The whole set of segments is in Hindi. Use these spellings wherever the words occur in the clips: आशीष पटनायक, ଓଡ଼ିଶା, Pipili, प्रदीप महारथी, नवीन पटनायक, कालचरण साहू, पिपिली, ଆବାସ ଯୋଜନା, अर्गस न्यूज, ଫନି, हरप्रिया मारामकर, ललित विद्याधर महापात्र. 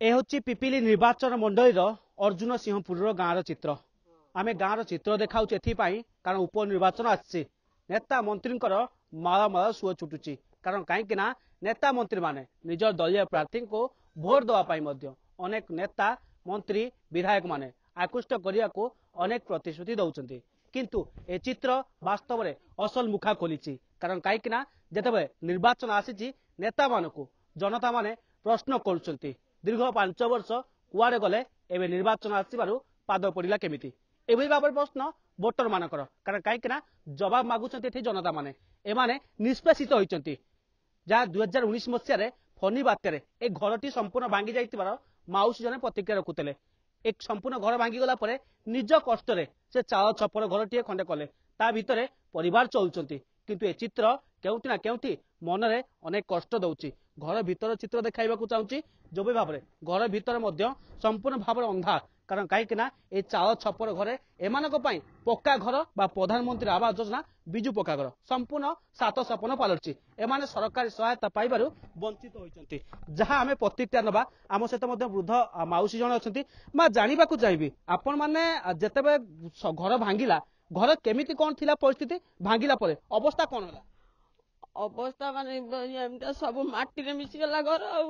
ए होची पिपिली निर्वाचन मंडल अर्जुन सिंहपुर गाँव चित्र आम गाँव चित्र देखा कारण उपनिर्वाचन आसी नेता मंत्री माला माला सुअ छुटुची कारण कहीं नेता मंत्री माने निज दलीय प्रार्थी को भोट दवाई अनेक नेता मंत्री विधायक माने आकृष्ट करने को अनेक प्रतिश्रुति दौरान किंतु ए चित्र वास्तव में असल मुखा खोली कारण कहीं जिते निर्वाचन आसी नेता मान को जनता माने प्रश्न कर दीर्घ 5 वर्ष कुआरे गले एवं निर्वाचन आसवर पाद पड़ा केमी एभली भाव प्रश्न भोटर मानकर कारण कहीं जवाब मागुंट जनता माने एमाने निष्पेषित होती जहाँ 2019 मसीह फनी बात्यारे ए घरटी संपूर्ण भांगी जा माउसी जने प्रतिक्रिया रखुले एक संपूर्ण घर भांगी गला परे निज कष्ट से चाल छपर घरटीए खंडे कले ता भितर परिवार चलुंट किंतु ए चित्र केउटी ना केउटी मनरे अनेक कष्ट दउची घर भीतर चित्र देखाइबा को चाहूची जो भी भाव में घर भीतर मध्य संपूर्ण भाव अंधार कारण कहीं चाल छपर घरे एमानक पई पक्का घर बा प्रधानमंत्री आवास योजना बिजु पक्का घर संपूर्ण सात सपन पालटची एमाने सरकारी सहायता पाइबारु वंचित होइचंती जहां आमे प्रतिक्रिया नबा आम सहित मध्य वृद्ध माउसी जण अछंती मा जानिबा को चाहबी आपण माने जतेबे घर भांगिला घर केमिति कोन थिला परिस्थिति भांगिला परे अवस्था कोन होला अवस्था माने सब माटी रे मिसि गला घर आ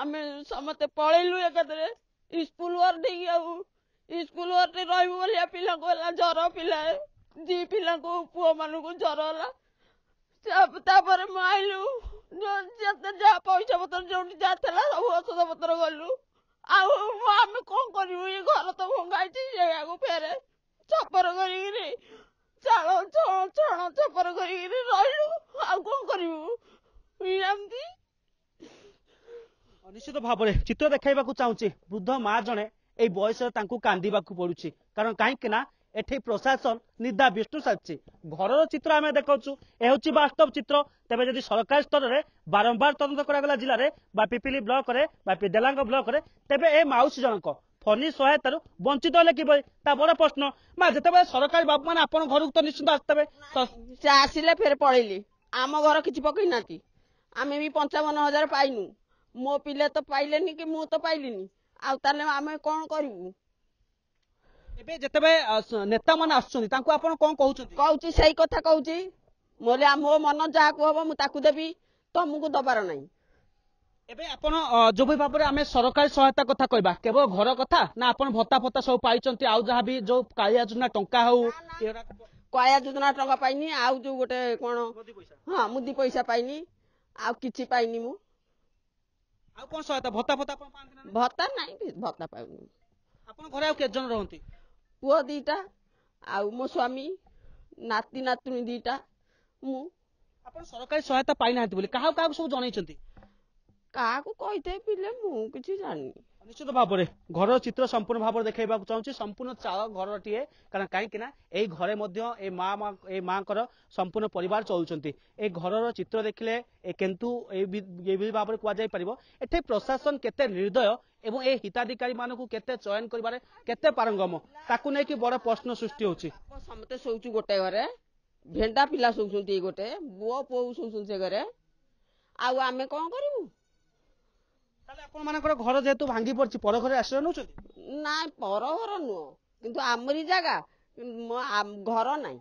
आमे समते पळैलु एकदरे स्कूल वर्डी आउ स्कूल वर्डी रहबो बोलिया पिला कोला जरो पिला जी पिला को पुओ मानु को जरोला सब तापर माइलु जते जा पैसा पतर जोंडी जातला सब औषध पतर गलु आ आमे कोन करियो ये घर तो भंगाई छी जगह को फेरे छपर करी चालो छण छपर करी रहलु आ कोन करियो इरामदी निश्चित भाव में चित्र देखा चाहूँगी वृद्ध माँ जड़े ये बयस कांदा पड़ू कारण कहीं प्रशासन निदा विष्णु साजी घर चित्र आम देखु यह हूँ वास्तव चित्र तेज जब सरकार स्तर में बारंबार तदंत कर जिले में पिपिली ब्लक में देलांग ब्लक में तेज ए माउसी जनक फनी सहायतार वंचित हेले कि बड़ प्रश्न माँ जिते सरकारी बाबू मैंने आप घर तो निश्चित आसते आसिले फेर पड़े आम घर किसी पकई ना आम भी 55,000 पाइनु मो पिले तो पाइलेनी कि मु तो पाइलिनी आम कौन करू जो नेता मैंने आसुच्च सही कथा कहूँ मोले मो मन जहाँ कह मुझे देवी तुमको दबार ना एबे आपन जो भी भाव में सरकारी सहायता कथा कहवा केवल घर कथा ना आप भत्ता फत्ता सब पाई आउ जहाँ भी जो काया योजना टंका हो काया योजना टंका पाइनी आउ जो गोटे कौन हाँ मुदी पैसा पाइनी आ कि पाइनी मु कौन सहायता भत्ता फत्ता भत्ता नहीं भत्ता पाऊँ घर आजन रही पुआ दीटा मो स्वामी नाती नातुणी दीटा मुझे सरकारी सहायता पाई बोली क्या क्या सब जन क्या कही पिले मुझे जानी निश्चित भाव में घर चित्र संपूर्ण भाव में देखा चाहूँगी संपूर्ण चाल घर टीए कारण कहीं घरे माँ संपूर्ण परिवार चलुंट ए घर चित्र देखिले किंतु भाव में कई पार प्रशासन केते निर्दय एवं ए हिताधिकारी मान को चयन करते पारंगम ताकू नहीं कि बड़ प्रश्न सृष्टि होती समस्ते शोचु गोटे घरे भेंडा पिला शोचुंती गोटे बो पो शोचुंती घरे आम कौन करूँ घर जेहेतु भांगी पड़ी पर घर आश्रय नौ ना पर घर नुह किंतु आमरी जगह घर ना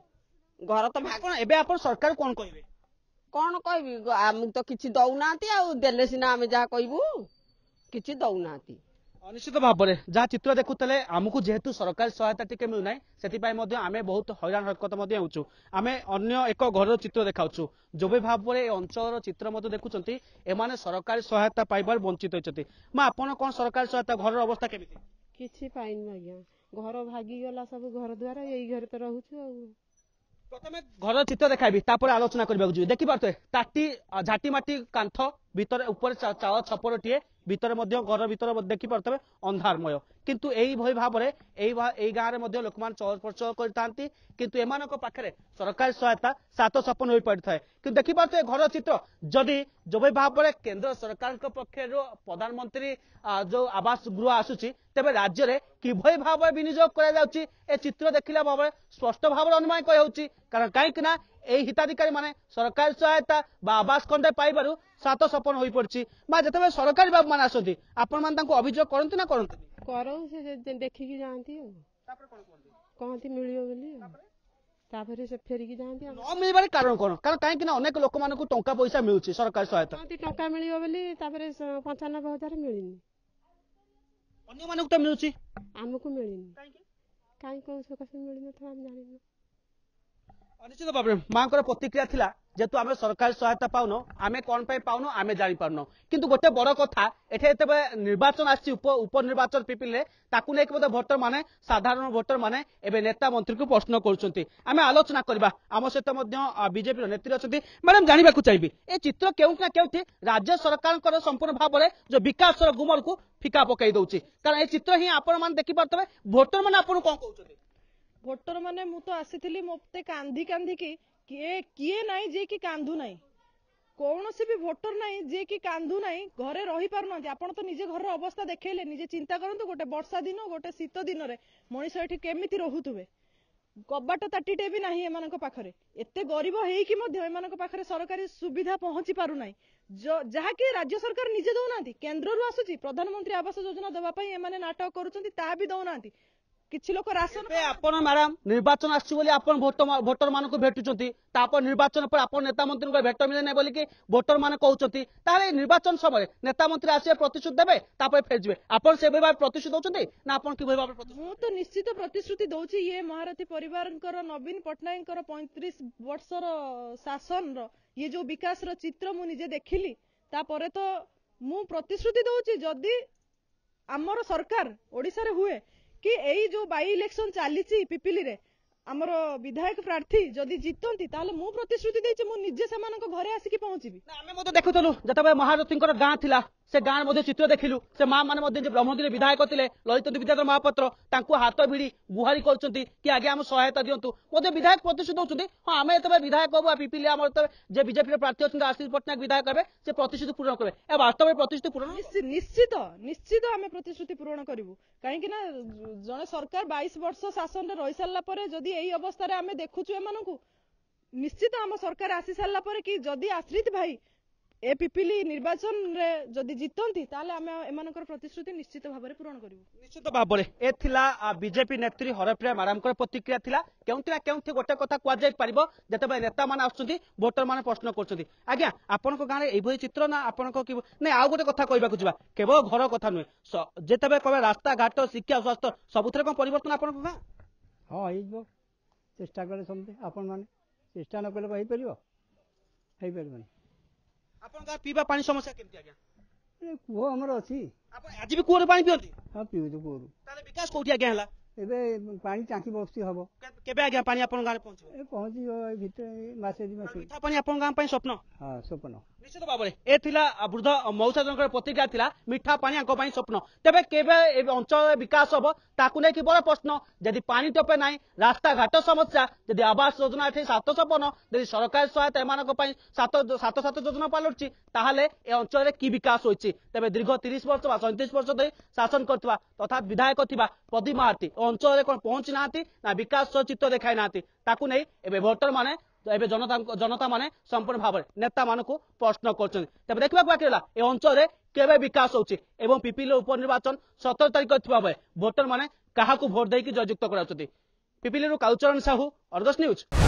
घर तो भाग सरकार कौन कह आम तो किसी दौना देने सीना आम जहाँ कहबू कि दौना निश्चित भाव में जहाँ चित्र देखुले आमको जेहेतु सरकारी सहायता टीके मिलूना से आम बहुत हैरान हरकत होचु आम अन्य एक घर चित्र देखाऊँ जो भी भाव में अंचल चित्र देखुंट एम सरकारी सहायता पाइबार वंचित होती माँ आपन कौन सरकारी सहायता घर अवस्था केमी किसी पाइन आज्ञा घर भागीगला सब घर द्वारा यही घर तो रोचु प्रथम घर चित्र देखी आलोचना करवाक देखिपे ताटी झाटीमाटी कांथ भीतर ऊपर चाल छपर टीए भीतर घर भीतर देखी पारे अंधारमय किंतु यही भाव में गाँव में लोक मैंने चल प्रचल करते किंतु एम पाखे सरकारी सहायता सात सपन हो पारि थाए कि देखिपे घर चित्र जदि जो भी भाव में केन्द्र सरकार पक्ष प्रधानमंत्री जो आवास गृह आसूची तेज राज्य में किभली भाव में विनियोग कर चित्र देखा भाव स्पष्ट भाव अनुमान कहूँ कारण कहीं এই হিতাধিকারী মানে সরকার সহায়তা বা আবাস খণ্ডে পাইবারু সাত সপন হই পড়ছি বা যেতবে সরকারি বাব মান আসতি আপন মান তাকো অভিযোগ করতে না করতে করন সে দেখি কি জানতি তারপর কোন কোনতি কোনতি মিলিও বলি তারপরে সে ফেরি কি জানতি ন মিলবারে কারণ কোন কারণ কাই কি না অনেক লোক মানকু টঙ্কা পয়সা মিলুছি সরকার সহায়তা কোনতি টঙ্কা মিলিও বলি তারপরে 95000 মিলিনি অন্য মানকু তো মিলুছি আমকু মিলিনি কাই কি काई को उसको कसम मिलने था हम जाने ना अनिश्चित बाबरे मां को प्रतिक्रिया थिला जेतु आमे सरकार सहायता पाउनो आमे कोन पाई पाउनो आमे जानि पारनो किंतु गोटे बड़ कथा एठे एते निर्वाचन आसी उपनिर्वाचन पिपिले ताकु नेक बद वोटर माने साधारण वोटर माने एबे नेता मंत्री को प्रश्न करछंती आमे आलोचना करबा आम सहित मध्य बीजेपी रो नेत्री अछंती मैडम जानिबा को चाहीबी ए चित्र केउना केउथि राज्य सरकार कर संपूर्ण भाव रे जो विकास रो गुमर को फिका पकाई दोउची कारण ए चित्र ही आपण मान देखि परतबे वोटर माने आपण कोन कहउछंती वोटर माने मु तो आसीथिली मोपते कांधी कांधी की किए किए नहीं जे कि कांधु नहीं कौन से भी भोटर नहीं जे कि कांधु नहीं घरे रही पार ना आपण तो निजे घर अवस्था देखेले निजे चिंता करंतु गोटे वर्षा दिन गोटे शीत दिन रे मनीष एठी केमिति रहूतुबे कबाट ताटीटे भी नाही एमानक पाखरे एते गरीब हेई कि मध्ये एमानक पाखरे सरकारी सुविधा पहुंची पारु नाही जहा कि राज्य सरकार निजे दोनांती केंद्र रु आसुची प्रधानमंत्री आवास योजना दबा पई एमाने नाटक करूचंती ता भी दोनांती किछि लोक राशन पे आपण मैडम निर्वाचन आछि बोली आपण वोटर मान को भेटुचंती तापर निर्वाचन पर आपण नेता मंत्री को भेट मिले नै बोली कि वोटर मान कहउचंती ताले निर्वाचन समय नेता मंत्री आसे प्रतिशत देबे तापर फेजबे आपण से बेबा प्रतिशत दउचंती ना आपण कि बेबा प्रतिशत मु तो निश्चित प्रतिश्रुति दउची ये महारथी परिवारनकर नवीन पटनायककर 35 वर्षर शासन रो ये जो विकास रो चित्र मु निजे देखिली तापर तो मु प्रतिश्रुति दउची जदी हमर सरकार ओडिसा रे हुए कि एई जो बाई इलेक्शन चली पिपिली रे आमर विधायक प्रार्थी जदि जीतंती ताले मु प्रतिश्रुति देछि मु निजे समान को घरे आसी कि पहुंचबी ना हमें मते देखथलु जतबे महारथी कर गां थिला से गां मध्ये चित्र देखिलु से मां माने मध्ये जे ब्रह्मगिरी विधायक थिले ललित विद्याधर महापात्र तांको हाथ भिड़ी गुहारी करचंती कि आगे हम सहायता दियंतु मध्ये विधायक प्रतिश्रुति दउचंती हां हमें एतबे विधायक होबा पिपिली आमर त जे बीजेपी रे प्रार्थी अछन आशीष पटनायक विधायक करबे से प्रतिश्रुति पूर्ण करबे ए वास्तव में प्रतिश्रुति पूर्ण निश्चित निश्चित हमें प्रतिश्रुति पूर्ण करबु काहे कि ना जने सरकार 22 वर्ष शासन रे रहि सल्ला परे जदि एई अवस्था रे हमें देखुछु एमानकु निश्चित हम सरकार आसी सल्ला परे कि जदि आश्रित भाई ए पिपिली निर्वाचन रे जदि जीतंती ताले आमे एमानकर प्रतिश्रुति निश्चित भाबरे पूर्ण करिवो निश्चित भाबरे ए थिला बीजेपी नेत्री हरप्रिया मारामकर प्रतिक्रिया थिला केउंतिना केउंथि गोटे कथा क्वा जाय परिबो जतबे नेता मान आछुंती वोटर मान प्रश्न करछुंती आज्ञा आपनको गाने एबोय चित्र ना आपनको कि नै आ गोटे कथा कहबा कुछबा केवल घर कथा नै जतबे कहबा रास्ता घाट शिक्षा स्वास्थ्य सबुथरे कोन परिवर्तन आपनको गा हां एइबो चेष्टा करे समते आपन माने चेष्टा न करले होई परिबो आपन का पीबा पानी समस्या केमति आ गया ए कुओ हमर अछि आपन आज भी कुओ पानी पियंती हां पियो तो कुओ ताले विकास कोठी आ गया हला एबे पानी टांकी बस्ती हबो केबे आ गया पानी आपन गां पहुंचबो ए पहुंची ए भीतर मासे दि मासे मीठा पानी आपन गां पई स्वप्न हां स्वप्न निश्चित बाबरे ए थिला वृद्ध मौसा जनकर प्रतिक्रिया थिला मीठा पानी आंको पई स्वप्न तबे केबे ए अंचल विकास हबो ताकु नै कि बड़ प्रश्न जदि पानी टपे नै रास्ता घाट समस्या जदि आवास योजना एठे 750 जदि सरकार सहायता एमानको पई 777 योजना पालुछि ताहाले ए अंचल रे कि विकास होइछि तबे दीर्घ 30 वर्ष बा 37 वर्ष धरि शासन करथवा तथा विधायक थिबा प्रदीप महारथी अंचल रे कोन पहुंची नाथि ना विकास चित्र देखाय नाथि ताकु नै एबे वोटर माने एबे जनता माने संपूर्ण भाव नेता मानक प्रश्न करछन तबे देखबा बाकी रहला ए अंचल रे केबे विकास होछि एवं पिपिली उपनिर्वाचन 17 तारिख थिबा बे वोटर माने काहाकू वोट दै कि जयजुक्त कराउछथि पिपिली रु कालचरण साहू अर्गस न्यूज।